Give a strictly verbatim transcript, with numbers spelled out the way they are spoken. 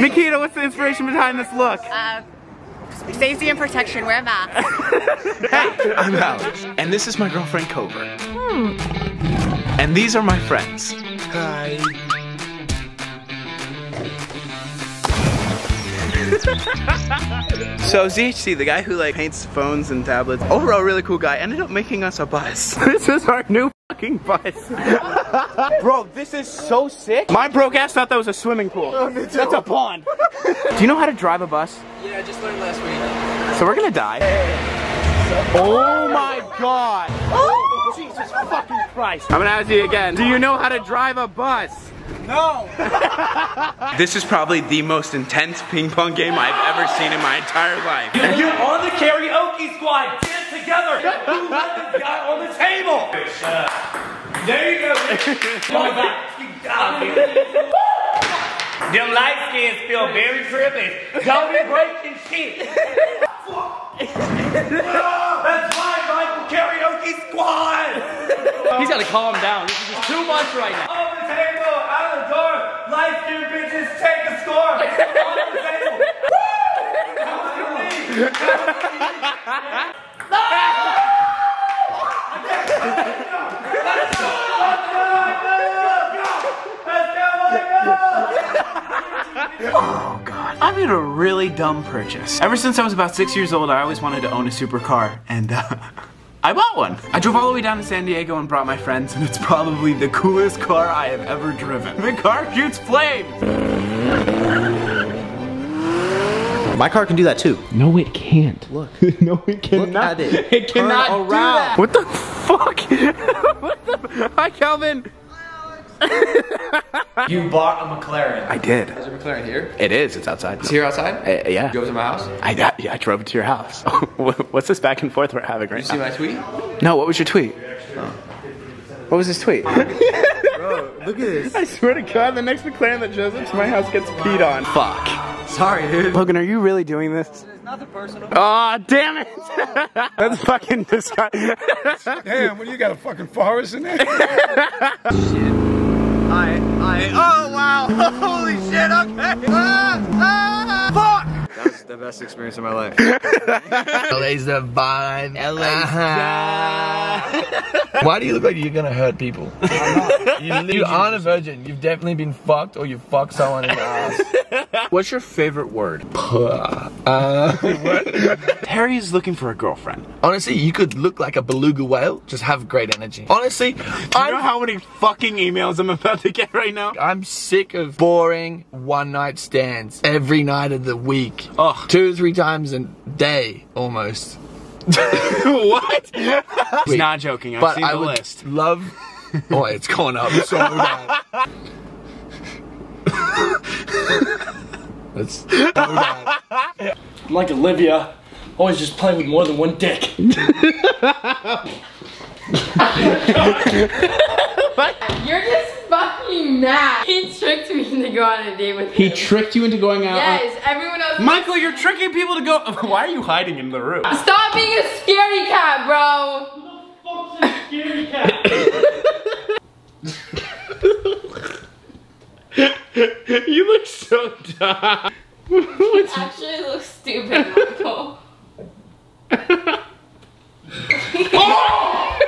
Nikita, what's the inspiration behind this look? Uh, safety and protection, wear a mask. Hey, I'm Alex, and this is my girlfriend Kouvr. Hmm. And these are my friends. Hi. So Z H C, the guy who like paints phones and tablets, overall really cool guy, ended up making us a bus. This is our new fucking bus. Bro, this is so sick. My broke ass thought that was a swimming pool. Oh, that's a pond. Do you know how to drive a bus? Yeah, I just learned last week. So we're gonna die. Hey. Oh my god. Oh. Jesus fucking Christ. I'm gonna ask you again. Do you know how to drive a bus? No! This is probably the most intense ping pong game I've ever seen in my entire life. You're, you're on the karaoke squad! Dance together! Who let the guy on the table? There you go! Come back! You got me! Them light skins feel very trippy. Don't be breaking shit! Oh, that's right, Michael! Karaoke squad! He's gotta calm down. This is just too much right now. On the table! Out of the door! Light-skinned bitches take a score! On the table! Oh god. I made a really dumb purchase. Ever since I was about six years old, I always wanted to own a supercar, and uh I bought one. I drove all the way down to San Diego and brought my friends, and it's probably the coolest car I have ever driven. The car shoots flames! My car can do that too. No, it can't. Look. No, it cannot. Look at it. It cannot Turn do around. That. What the fuck? What the? Hi, Calvin. You bought a McLaren. I did. Is your McLaren here? It is. It's outside. It's here outside? I, yeah. You drove to my house? I, I, yeah, I drove to your house. What's this back and forth we're having right now? Did you see my tweet? No, what was your tweet? Oh. What was his tweet? Bro, look at this. I swear to God, the next McLaren that shows up to my house gets peed on. Fuck. Sorry, dude. Logan, are you really doing this? It's nothing personal. Aw, oh, damn it. Oh. That's fucking disgusting. Damn, what, you got a fucking forest in there? Shit. I, I, oh wow, holy shit, okay, ah, ah, fuck! That was the best experience of my life. L A's the vibe, L A's uh-huh. Why do you look like you're gonna hurt people? You're you on a virgin, you've definitely been fucked or you fucked someone in the ass. What's your favorite word? Puh. Uh, what? Harry is looking for a girlfriend. Honestly, you could look like a beluga whale, just have great energy. Honestly, do you I'm, know how many fucking emails I'm about to get right now? I'm sick of boring one night stands every night of the week. Ugh. Two or three times a day, almost. What? He's not joking, I've but seen I the would list. Love, oh, it's gone up so bad. That's so bad. Like Olivia, always just playing with more than one dick. What? You're just fucking mad. He tricked me into going on a date with him. He tricked you into going out? Yes, on... everyone else. Michael, you're tricking people to go. Why are you hiding in the room? Stop being a scary cat, bro. Who the fuck's a scary cat? You look so dumb. You actually look stupid, Michael. Oh!